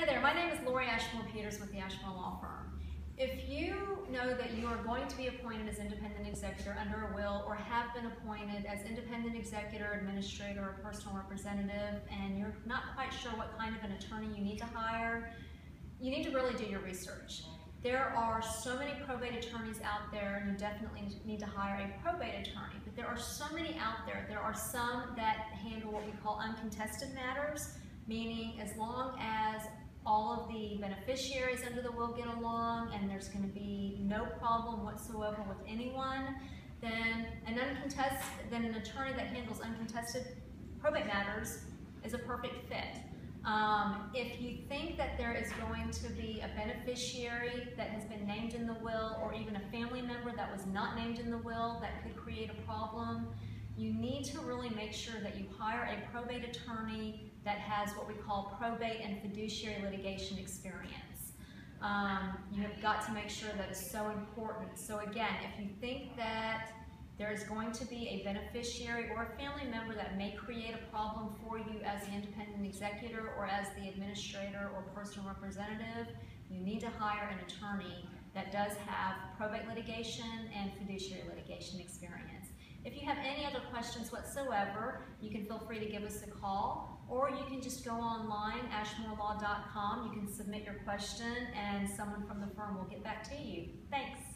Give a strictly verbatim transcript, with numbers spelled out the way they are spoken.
Hi there, my name is Lori Ashmore Peters with the Ashmore Law Firm. If you know that you are going to be appointed as independent executor under a will or have been appointed as independent executor, administrator, or personal representative, and you're not quite sure what kind of an attorney you need to hire, you need to really do your research. There are so many probate attorneys out there, and you definitely need to hire a probate attorney, but there are so many out there. There are some that handle what we call uncontested matters, meaning as long as all of the beneficiaries under the will get along and there's going to be no problem whatsoever with anyone, then an, uncontest, then an attorney that handles uncontested probate matters is a perfect fit. Um, if you think that there is going to be a beneficiary that has been named in the will, or even a family member that was not named in the will that could create a problem, you need to really make sure that you hire a probate attorney that has what we call probate and fiduciary litigation experience. Um, you have got to make sure that is so important. So again, if you think that there is going to be a beneficiary or a family member that may create a problem for you as the independent executor or as the administrator or personal representative, you need to hire an attorney that does have probate litigation and fiduciary litigation experience. If you have any other questions whatsoever, you can feel free to give us a call, or you can just go online, ashmore law dot com. You can submit your question and someone from the firm will get back to you. Thanks.